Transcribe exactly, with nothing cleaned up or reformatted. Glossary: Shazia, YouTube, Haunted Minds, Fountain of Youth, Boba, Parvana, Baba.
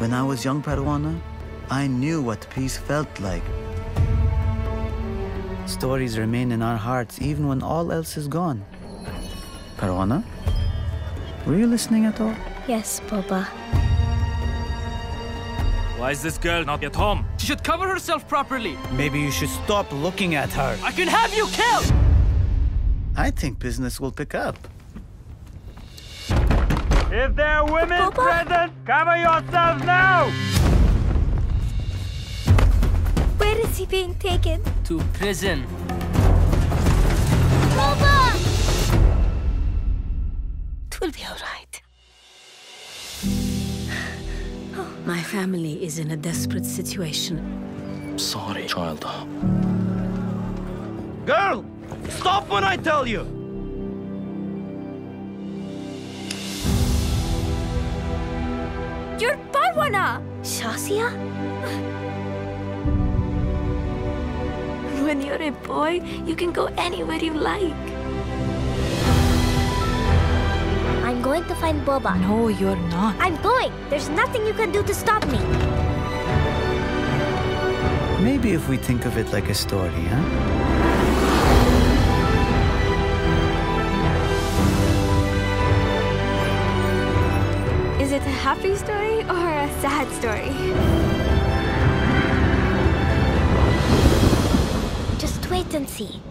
When I was young, Parvana, I knew what peace felt like. Stories remain in our hearts even when all else is gone. Parvana, were you listening at all? Yes, Baba. Why is this girl not yet home? She should cover herself properly. Maybe you should stop looking at her. I can have you killed! I think business will pick up. If there are women Baba? present, cover yourselves now! Where is he being taken? To prison. Boba! It will be all right. Oh. My family is in a desperate situation. Sorry, child. Girl! Stop when I tell you! You're Parvana! Shazia? When you're a boy, you can go anywhere you like. I'm going to find Boba. No, you're not. I'm going. There's nothing you can do to stop me. Maybe if we think of it like a story, huh? Is it a happy story or a sad story? Just wait and see.